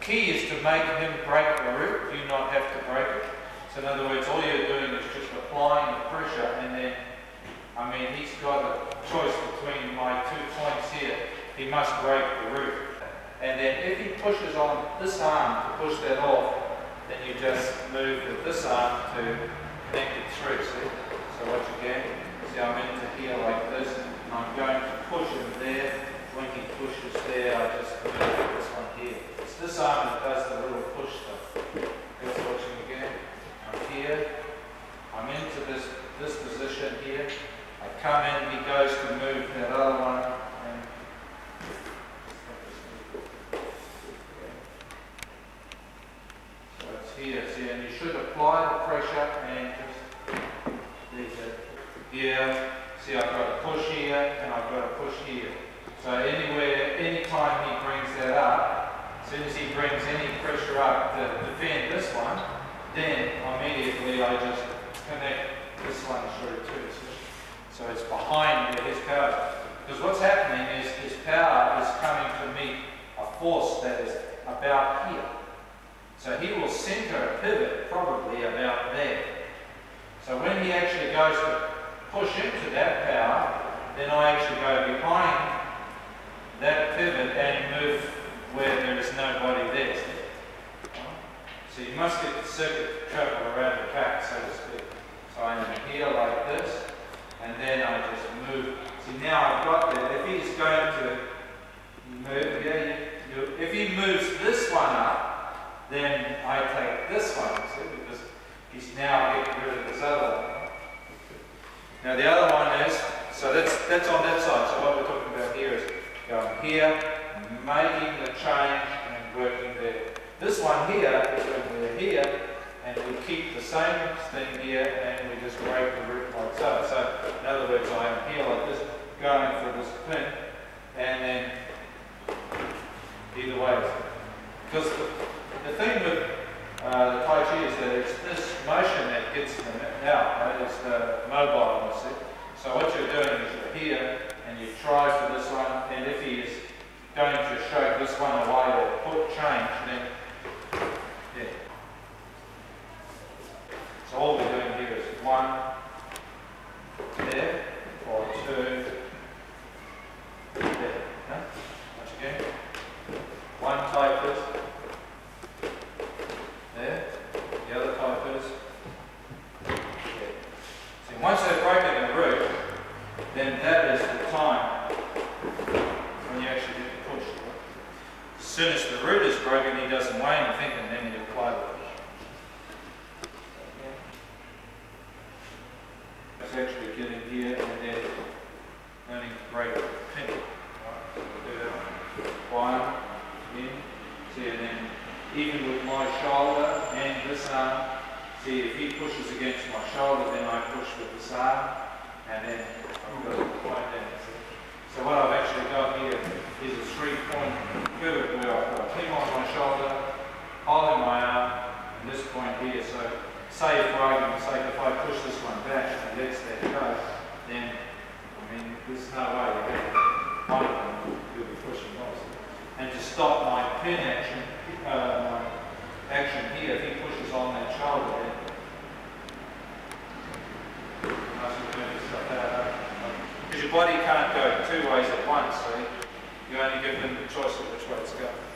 key is to make him break the root, you not have to break it. So in other words, all you're doing is just applying the pressure, and then, I mean, he's got a choice between my 2 points here. He must break the root. And then if he pushes on this arm to push that off, then you just move with this arm to connect it through, see? So what you get, see, I'm into here like this, and I'm going to push him there. When he pushes there, I just move this one here. It's this arm that does the little push stuff. That's what you get. I'm here, I'm into this position here. I come in, he goes to move that other one, and so it's here, see, and you should apply the pressure and just leave it. Yeah, see, I've got to push here and I've got to push here. So anywhere, anytime he brings that up, as soon as he brings any pressure up to defend this one, then immediately I just connect this one through too. So it's behind where his power is. Because what's happening is his power is coming to meet a force that is about here. So he will center a pivot probably about there. So when he actually goes to push into that power, then I actually go behind that pivot and move where there is nobody there. So you must get the circuit to travel around the back, so to speak. So I'm here like this. And then I just move. See, now I've got that. If he's going to move, yeah, if he moves this one up, then I take this one, see, because he's now getting rid of this other one. Now the other one is, so that's on that side. So what we're talking about here is going here, making the change and working there. This one here is when we're here, and we keep the same thing here, and we just break the root like so. So in other words, I am here like this, going for this pin, and then either way. Because the thing with the Tai Chi is that it's this motion that gets them out, right? It's the mobile, you see. So what you're doing is you're here, and you try for this one, and if he is going to show this one away or put change, then so all we're doing here is one there, or two there. Huh? Once again, one type is there, the other type is there. See, once they've broken the root, then that is the time when you actually get the push. As soon as the root is broken, he doesn't weigh anything, and then you apply the push. Actually getting here and then learning to break the pin. Right, so we'll do that one, in, see, and then even with my shoulder and this arm, see, if he pushes against my shoulder, then I push with this arm, and then I've got to find that. So what I've actually got here is a 3-point pivot where I've got him on my shoulder, holding my arm, and this point here. So say for argument's sake, if I push this one back and lets that go, then, I mean, there's no way you get one of them, you'll be pushing off. And to stop my pin action, here, if he pushes on that shoulder, then because your body can't go 2 ways at once, so you only give him the choice of which way it's going.